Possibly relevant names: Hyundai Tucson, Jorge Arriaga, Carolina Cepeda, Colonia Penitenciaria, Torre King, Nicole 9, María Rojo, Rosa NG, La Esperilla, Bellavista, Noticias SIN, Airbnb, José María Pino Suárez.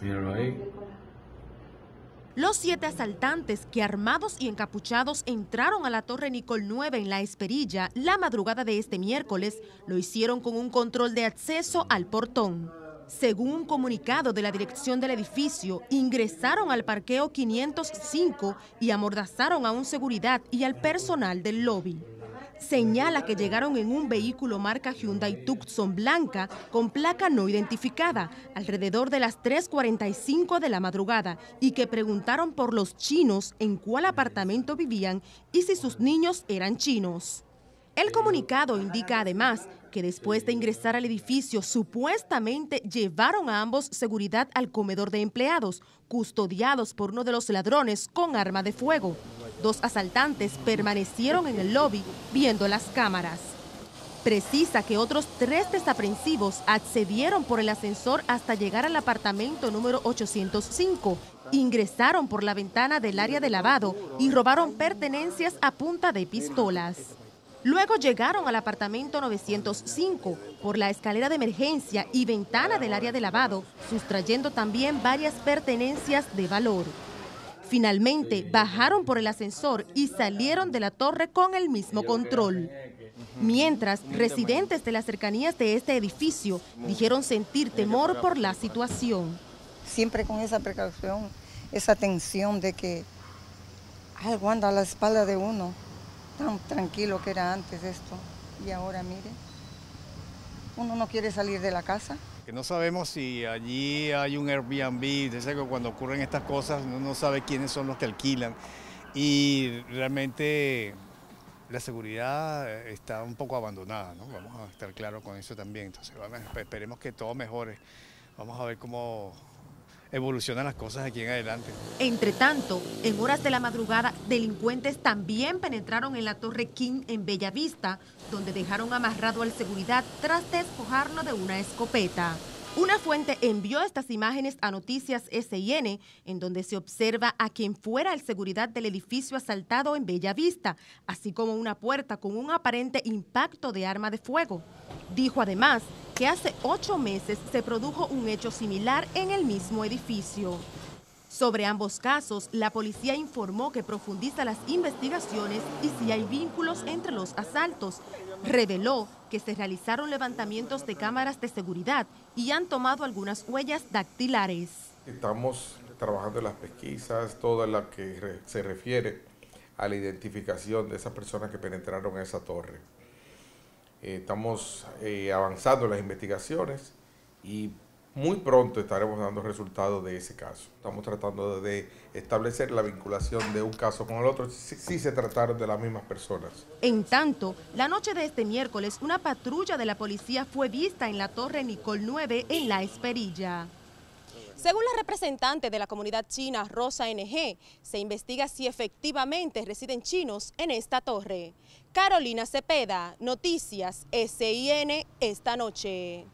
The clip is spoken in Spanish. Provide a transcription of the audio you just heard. Míralo ahí. Los 7 asaltantes que armados y encapuchados entraron a la Torre Nicole 9 en La Esperilla la madrugada de este miércoles lo hicieron con un control de acceso al portón. Según un comunicado de la dirección del edificio, ingresaron al parqueo 505 y amordazaron a un seguridad y al personal del lobby. Señala que llegaron en un vehículo marca Hyundai Tucson blanca con placa no identificada alrededor de las 3:45 de la madrugada y que preguntaron por los chinos en cuál apartamento vivían y si sus niños eran chinos. El comunicado indica además que después de ingresar al edificio supuestamente llevaron a ambos seguridad al comedor de empleados, custodiados por uno de los ladrones con arma de fuego. 2 asaltantes permanecieron en el lobby viendo las cámaras. Precisa que otros 3 desaprensivos accedieron por el ascensor hasta llegar al apartamento número 805, ingresaron por la ventana del área de lavado y robaron pertenencias a punta de pistolas. Luego llegaron al apartamento 905 por la escalera de emergencia y ventana del área de lavado, sustrayendo también varias pertenencias de valor. Finalmente, bajaron por el ascensor y salieron de la torre con el mismo control. Mientras, residentes de las cercanías de este edificio dijeron sentir temor por la situación. Siempre con esa precaución, esa tensión de que algo anda a la espalda de uno. Tan tranquilo que era antes esto y ahora mire, uno no quiere salir de la casa. Que no sabemos si allí hay un Airbnb, de serio, cuando ocurren estas cosas uno no sabe quiénes son los que alquilan y realmente la seguridad está un poco abandonada, ¿no? Vamos a estar claros con eso también, entonces esperemos que todo mejore, vamos a ver cómo evolucionan las cosas aquí en adelante. Entre tanto, en horas de la madrugada, delincuentes también penetraron en la Torre King en Bellavista, donde dejaron amarrado al seguridad tras despojarlo de una escopeta. Una fuente envió estas imágenes a Noticias SIN, en donde se observa a quien fuera el seguridad del edificio asaltado en Bellavista, así como una puerta con un aparente impacto de arma de fuego. Dijo además que hace 8 meses se produjo un hecho similar en el mismo edificio. Sobre ambos casos, la policía informó que profundiza las investigaciones y si hay vínculos entre los asaltos. Reveló que se realizaron levantamientos de cámaras de seguridad y han tomado algunas huellas dactilares. Estamos trabajando en las pesquisas, toda la que se refiere a la identificación de esas personas que penetraron a esa torre. Estamos avanzando en las investigaciones y muy pronto estaremos dando resultados de ese caso. Estamos tratando de establecer la vinculación de un caso con el otro, si se trataron de las mismas personas. En tanto, la noche de este miércoles, una patrulla de la policía fue vista en la Torre Nicole 9 en La Esperilla. Según la representante de la comunidad china, Rosa NG, se investiga si efectivamente residen chinos en esta torre. Carolina Cepeda, Noticias SIN, esta noche.